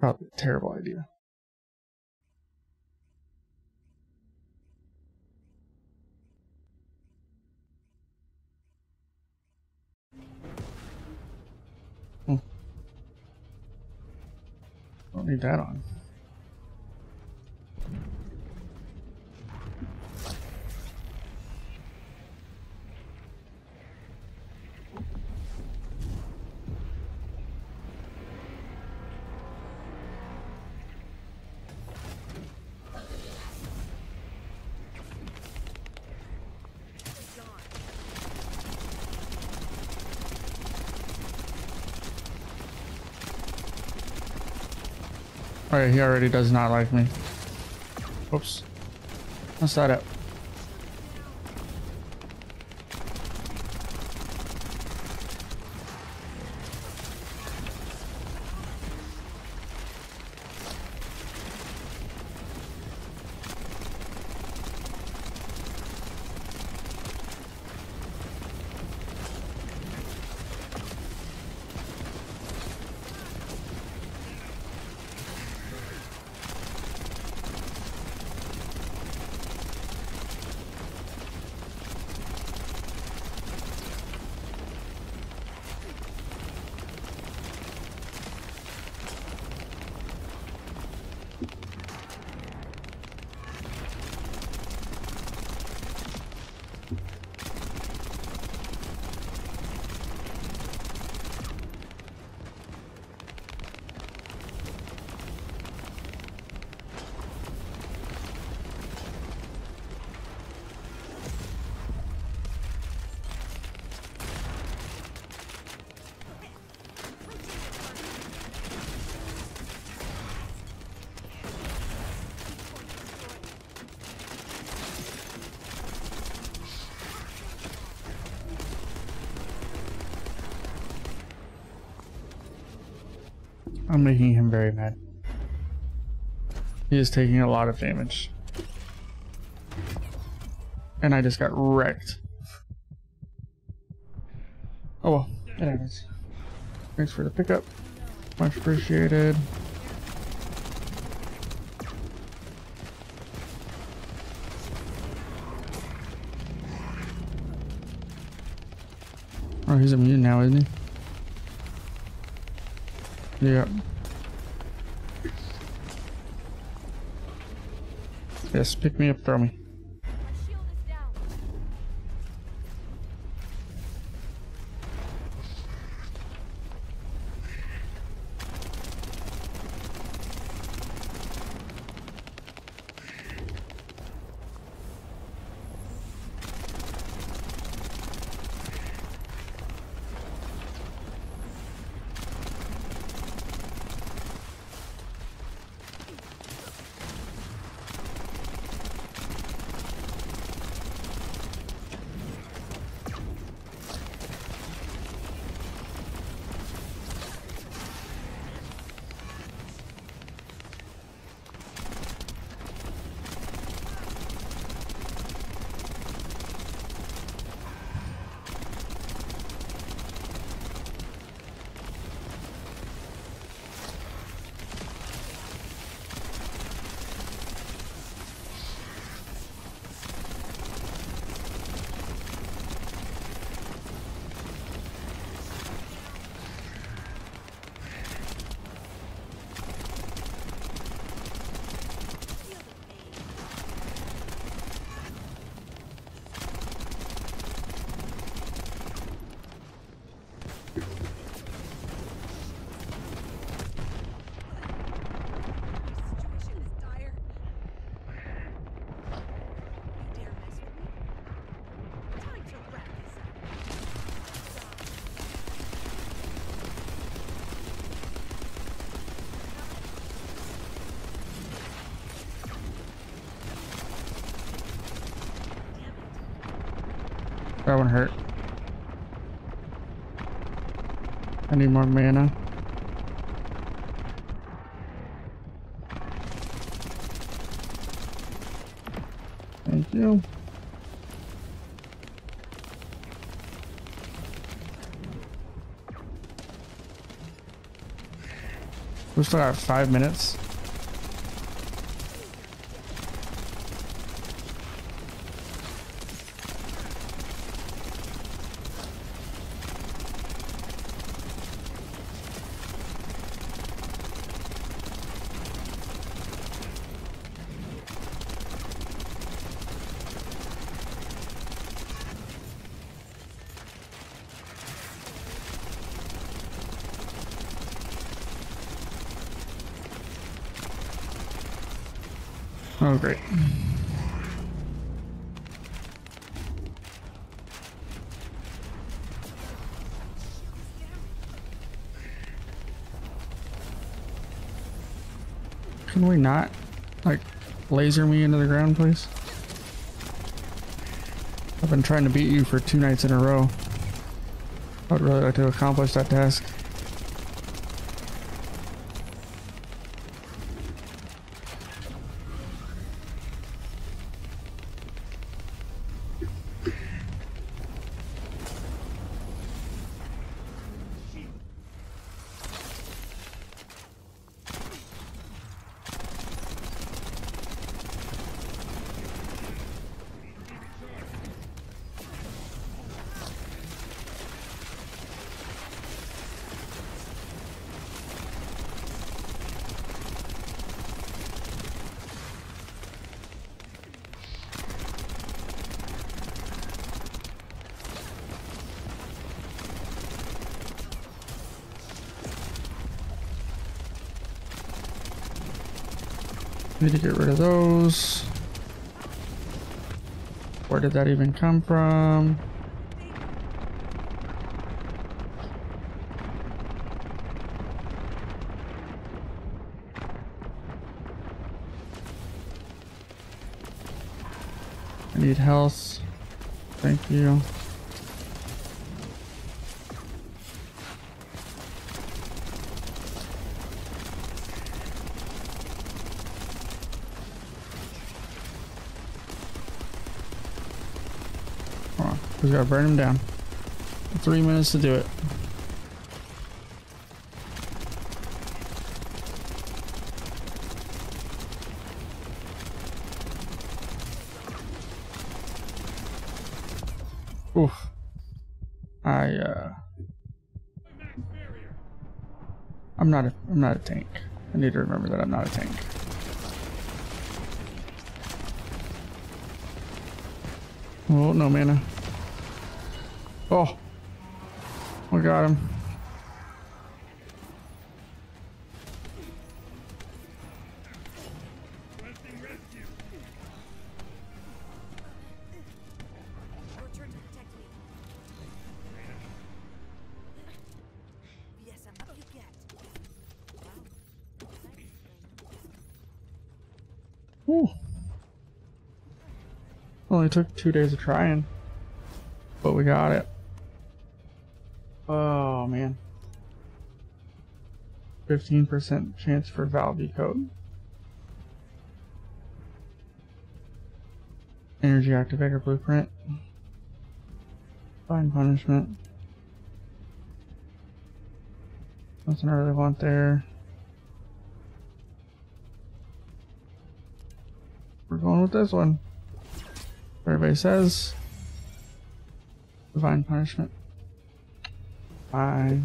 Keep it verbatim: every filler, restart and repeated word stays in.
Probably a terrible idea. Hmm. Don't need that on. Alright, he already does not like me. Oops. What's that up? I'm making him very mad. He is taking a lot of damage. And I just got wrecked. Oh well, it happens. Thanks for the pickup. Much appreciated. Oh, he's immune now, isn't he? Yeah. Yes, pick me up, throw me. That one hurt. I need more mana. Thank you. We still got five minutes. Oh, great. Can we not, like, laser me into the ground, please? I've been trying to beat you for two nights in a row. I'd really like to accomplish that task. Need to get rid of those. Where did that even come from? I need health. Thank you. We gotta burn him down. Three minutes to do it. Oof. I uh I'm not a I'm not a tank. I need to remember that I'm not a tank. Oh, no mana. Oh, we got him. Ooh. Only took two days of trying, but we got it. Oh man, fifteen percent chance for Valvey Code. Energy activator blueprint. Fine punishment. Nothing I really want there. We're going with this one. Everybody says. Divine punishment. Bye.